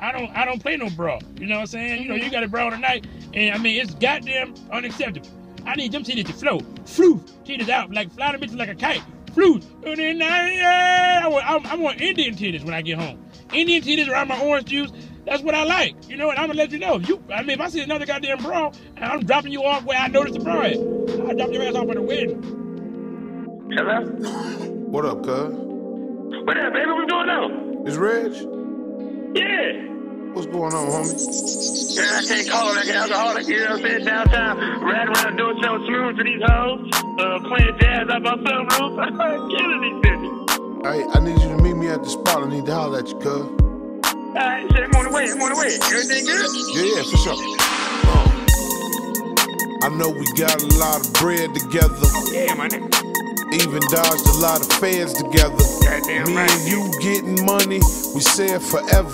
I don't play no brawl. You know what I'm saying? You know, you got a brawl tonight, and I mean, it's goddamn unacceptable. I need them titties to flow. Floof. Titties out. Like, fly the bitches like a kite. Floof. I want Indian titties when I get home. Indian titties around my orange juice. That's what I like. You know, and I'm gonna let you know. If I see another goddamn brawl, I'm dropping you off where I noticed the brawl at. I'll drop your ass off at the wedding. Hello? What up, cuz? What up, baby? What's going on? It's Reg? Yeah. What's going on, homie? Yeah, I can't call like an alcoholic, you know what I'm saying? Downtown, riding around doing show smooth to these hoes, playing jazz up on sunroof. I'm killing these bitches. Alright, I need you to meet me at the spot. I need to holler at you, cuz. Alright, shit, I'm on the way, Everything good? Yeah, for sure. I know we got a lot of bread together. Yeah, my nigga. Even dodged a lot of feds together. Goddamn me right. And you getting money, we said forever.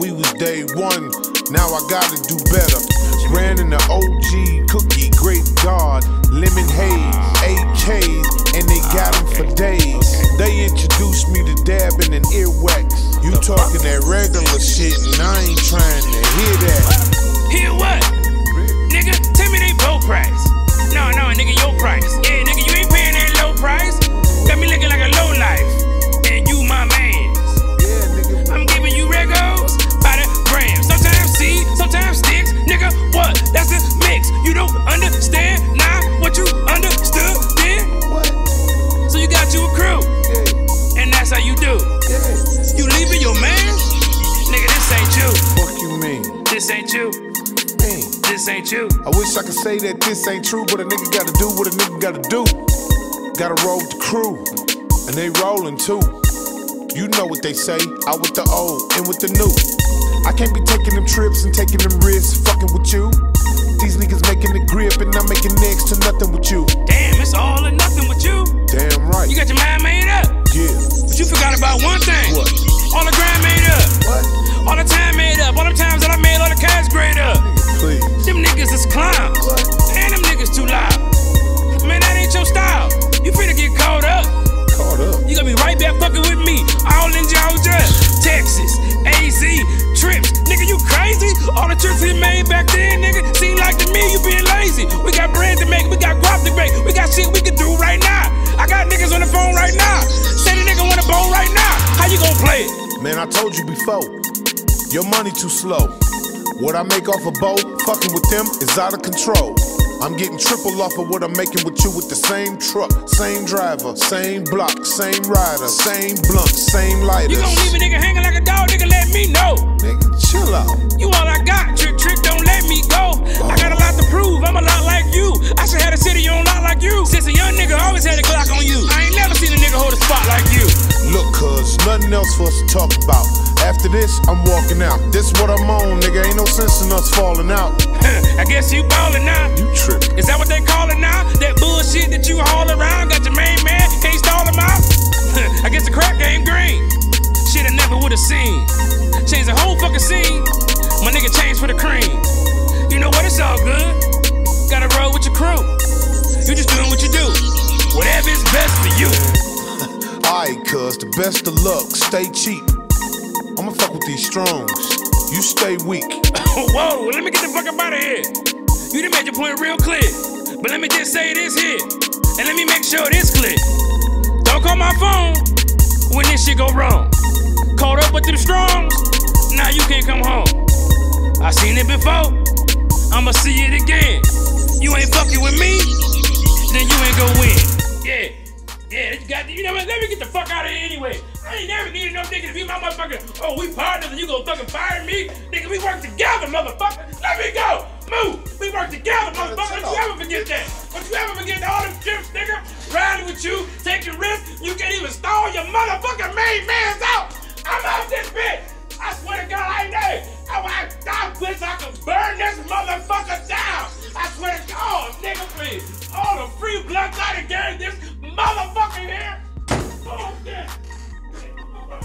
We was day one, now I gotta do better. Ran in the OG cookie, great God, lemon haze, AKs, and they got them for days. They introduced me to dabbing and earwax. You talking that regular shit, and I ain't trying to hear that. Hear what? Nigga, tell me they low price. No, nigga, your price. Yeah, nigga, you ain't paying that low price. Got me looking like a low life, and you my man. I'm giving you regos by the gram. Sometimes seed, sometimes sticks. Nigga, what? That's a mix. You don't understand now what you understood then. What? So you got you a crew, and that's how you do. You leaving your man? Nigga, this ain't you. Fuck you mean? This ain't you. Hey. This ain't you. I wish I could say that this ain't true, but a nigga gotta do what a nigga gotta do. Gotta roll with the crew, and they rolling too. You know what they say, out with the old and with the new. I can't be taking them trips and taking them risks, fucking with you. These niggas making the grip and I'm making next to nothing with you. Damn, it's all or nothing with you. Damn right. You got your mind made up. Yeah. But you forgot about one thing. What? All the grind made up. What? All the time made up. All the times that I made all the cash grade up. Please. Them niggas is clowns. What? And them niggas too loud. Man, that ain't your style. You finna get caught up. You gonna be right back fucking with me, all in Georgia, Texas, AZ, trips. Nigga, you crazy? All the trips we made back then, nigga, seem like to me you being lazy. We got bread to make, we got grub to make, we got shit we can do right now. I got niggas on the phone right now. Say the nigga wanna bone right now. How you gonna play it? Man, I told you before, your money too slow. What I make off a bow, fucking with them is out of control. I'm getting triple off of what I'm making with you with the same truck, same driver, same block, same rider, same blunt, same lighters. You gon' leave a nigga hanging like a dog, nigga, let me know. Nigga, chill out. You all I got, Trick, don't let me go. Oh. I got a lot to prove, I'm a lot like you. I should have the city on a lot like you. Since a young nigga always had a Glock on you. I ain't never seen a nigga hold a spot like you. Look, cuz, nothing else for us to talk about. After this, I'm walking out. This what I'm on, nigga. Ain't no sense in us falling out. I guess you ballin' now. You trippin'. Is that what they call it now? That bullshit that you haul around. Got your main man, can't stall him out. I guess the crack game green. Shit I never would've seen. Changed the whole fucking scene. My nigga changed for the cream. You know what, it's all good. Gotta roll with your crew. You just doing what you do. Whatever is best for you. Alright, cuz, the best of luck. Stay cheap. I'ma fuck with these strongs. You stay weak. Whoa, let me get the fuck up out of here. You done made your point real clear. But let me just say this here. And let me make sure this clear. Don't call my phone when this shit go wrong. Caught up with them strongs, now you can't come home. I seen it before, I'ma see it again. You ain't fucking with me, then you ain't gonna win. You know what? Let me get the fuck out of here anyway. I ain't never needed no nigga to be my motherfucker. Oh, we partners and you gonna fucking fire me? Nigga, we work together, motherfucker. Let me go. Move. We work together, motherfucker. Don't you ever forget that. Don't you ever forget all them trips, nigga. Riding with you, taking risks. You can't even stall your motherfucking main man's out. I'm out this bitch. I swear to God, I ain't there. I wish I could burn this motherfucker down. I swear to God, nigga, please. All the free blood out of gang, this motherfucker here. Oh, shit. God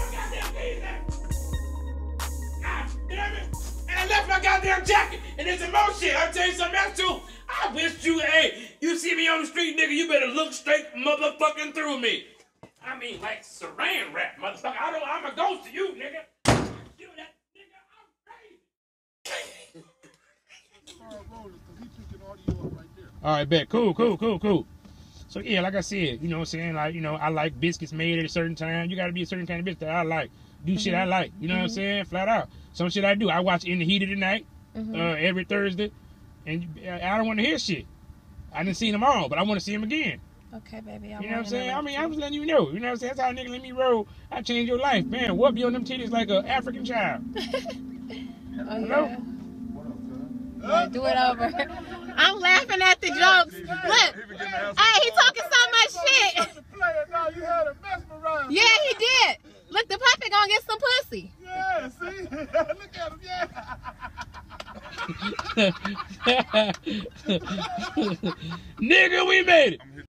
damn it. And I left my goddamn jacket and it's emotion. I'll tell you something else too. I wish you, hey, you see me on the street, nigga, you better look straight motherfucking through me. I mean, like saran wrap, motherfucker. I'm a ghost to you, nigga. You that nigga, I'm All right, bet. Cool. So, yeah, like I said, you know what I'm saying? Like, you know, I like biscuits made at a certain time. You got to be a certain kind of biscuit that I like. Do shit I like. You know what I'm saying? Flat out. Some shit I do. I watch In the Heat of the Night every Thursday. And I don't want to hear shit. I done seen them all, but I want to see them again. Okay, baby. You know what I'm saying? I mean, I was letting you know. You know what I'm saying? That's how a nigga let me roll. I changed your life. Man, whoop you on them titties like an African child. Hello? Yeah, do it over. I'm laughing at the jokes. Look. Hey, he talking so much shit. Yeah, he did. Look, the puppet gonna get some pussy. Yeah, see? Look at him, yeah. Nigga, we made it.